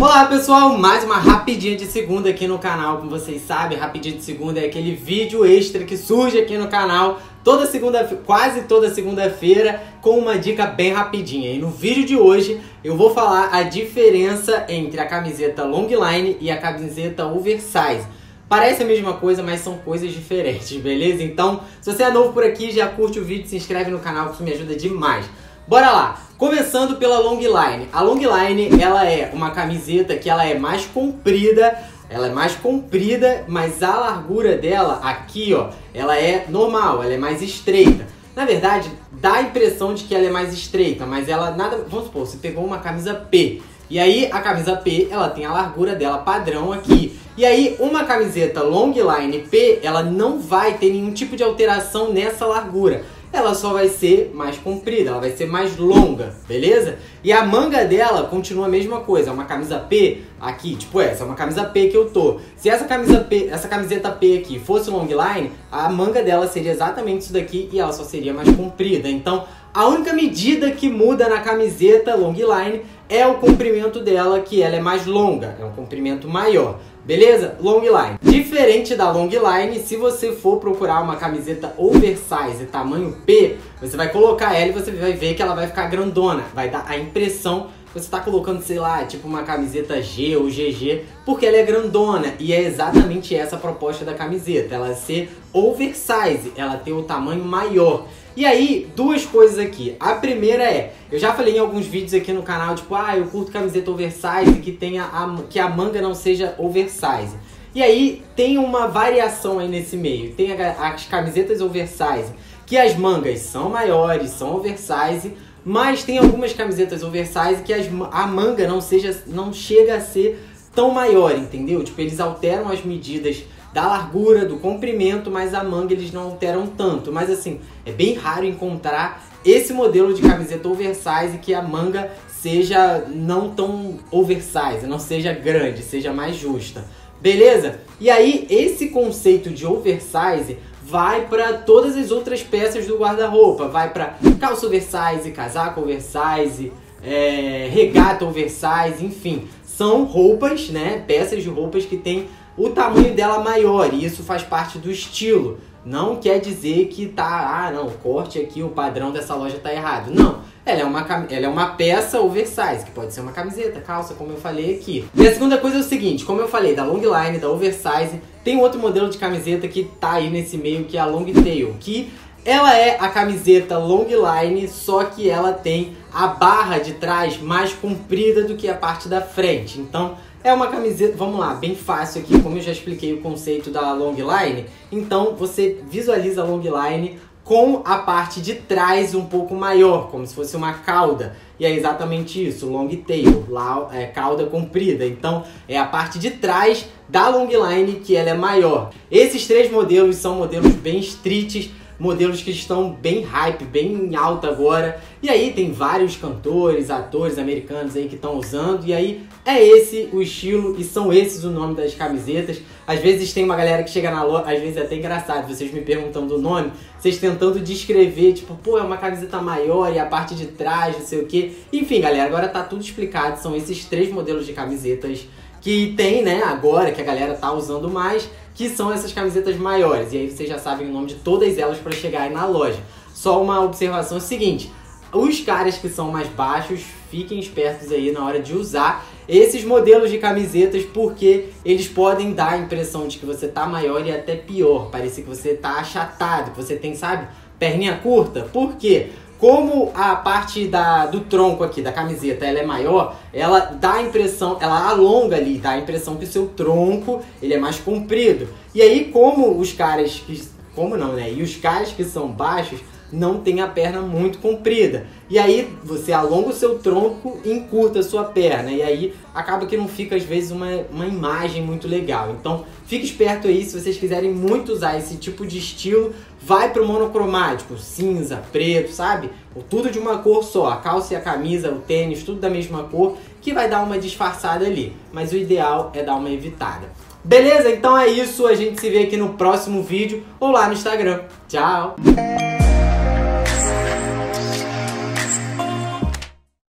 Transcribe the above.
Olá pessoal, mais uma rapidinha de segunda aqui no canal. Como vocês sabem, rapidinha de segunda é aquele vídeo extra que surge aqui no canal toda segunda, quase toda segunda-feira, com uma dica bem rapidinha. E no vídeo de hoje eu vou falar a diferença entre a camiseta long line e a camiseta oversize. Parece a mesma coisa, mas são coisas diferentes, beleza? Então, se você é novo por aqui, já curte o vídeo, se inscreve no canal, que isso me ajuda demais. Bora lá! Começando pela long line. A long line, ela é uma camiseta que ela é mais comprida, mas a largura dela aqui, ó, ela é normal, ela é mais estreita. Na verdade, dá a impressão de que ela é mais estreita, mas ela nada... Vamos supor, você pegou uma camisa P, e aí a camisa P, ela tem a largura dela padrão aqui. E aí, uma camiseta long line P, ela não vai ter nenhum tipo de alteração nessa largura. Ela só vai ser mais comprida, ela vai ser mais longa, beleza? E a manga dela continua a mesma coisa, é uma camisa P aqui, tipo essa, é uma camisa P que eu tô. Se essa camisa P, essa camiseta P aqui fosse long line, a manga dela seria exatamente isso daqui e ela só seria mais comprida. Então, a única medida que muda na camiseta long line é o comprimento dela, que ela é mais longa, é um comprimento maior, beleza? Long line. Diferente da long line, se você for procurar uma camiseta oversize tamanho P, você vai colocar ela e você vai ver que ela vai ficar grandona, vai dar a impressão que você tá colocando, sei lá, tipo uma camiseta G ou GG, porque ela é grandona, e é exatamente essa a proposta da camiseta, ela ser oversize, ela ter o tamanho maior. E aí, duas coisas aqui. A primeira é, eu já falei em alguns vídeos aqui no canal, tipo, ah, eu curto camiseta oversize que tenha que a manga não seja oversize. E aí, tem uma variação aí nesse meio. Tem as camisetas oversize, que as mangas são maiores, são oversize, mas tem algumas camisetas oversize que a manga não chega a ser tão maior, entendeu? Tipo, eles alteram as medidas da largura, do comprimento, mas a manga eles não alteram tanto. Mas assim, é bem raro encontrar esse modelo de camiseta oversize que a manga seja não tão oversize, não seja grande, seja mais justa. Beleza? E aí, esse conceito de oversize vai para todas as outras peças do guarda-roupa. Vai para calça oversize, casaco oversize, regata oversize, enfim. São roupas, né? Peças de roupas que tem o tamanho dela maior, e isso faz parte do estilo. Não quer dizer que tá, ah não, corte aqui, o padrão dessa loja tá errado. Não, ela é uma peça oversize, que pode ser uma camiseta, calça, como eu falei aqui. E a segunda coisa é o seguinte, como eu falei da long line, da oversize, tem outro modelo de camiseta que tá aí nesse meio, que é a long tail, que ela é a camiseta long line, só que ela tem a barra de trás mais comprida do que a parte da frente. Então, é uma camiseta, vamos lá, bem fácil aqui, como eu já expliquei o conceito da long line. Então, você visualiza a long line com a parte de trás um pouco maior, como se fosse uma cauda. E é exatamente isso, long tail, lá é cauda comprida. Então, é a parte de trás da long line que ela é maior. Esses três modelos são modelos bem streets, modelos que estão bem hype, bem em alta agora. E aí tem vários cantores, atores americanos aí que estão usando. E aí é esse o estilo e são esses o nome das camisetas. Às vezes tem uma galera que chega na loja, às vezes é até engraçado, vocês me perguntando o nome, vocês tentando descrever, tipo, pô, é uma camiseta maior e a parte de trás, não sei o quê. Enfim, galera, agora tá tudo explicado. São esses três modelos de camisetas que tem, né, agora, que a galera tá usando mais, que são essas camisetas maiores. E aí vocês já sabem o nome de todas elas para chegar aí na loja. Só uma observação é o seguinte, os caras que são mais baixos, fiquem espertos aí na hora de usar esses modelos de camisetas, porque eles podem dar a impressão de que você tá maior e até pior, parece que você tá achatado, que você tem, sabe, perninha curta. Por quê? Como a parte do tronco aqui, da camiseta, ela é maior, ela dá a impressão, ela alonga ali, dá a impressão que o seu tronco, ele é mais comprido. E aí, os caras que são baixos não tem a perna muito comprida. E aí, você alonga o seu tronco e encurta a sua perna. E aí, acaba que não fica, às vezes, uma imagem muito legal. Então, fique esperto aí, se vocês quiserem muito usar esse tipo de estilo, vai pro monocromático, cinza, preto, sabe? Ou tudo de uma cor só, a calça e a camisa, o tênis, tudo da mesma cor, que vai dar uma disfarçada ali. Mas o ideal é dar uma evitada. Beleza? Então é isso, a gente se vê aqui no próximo vídeo ou lá no Instagram. Tchau!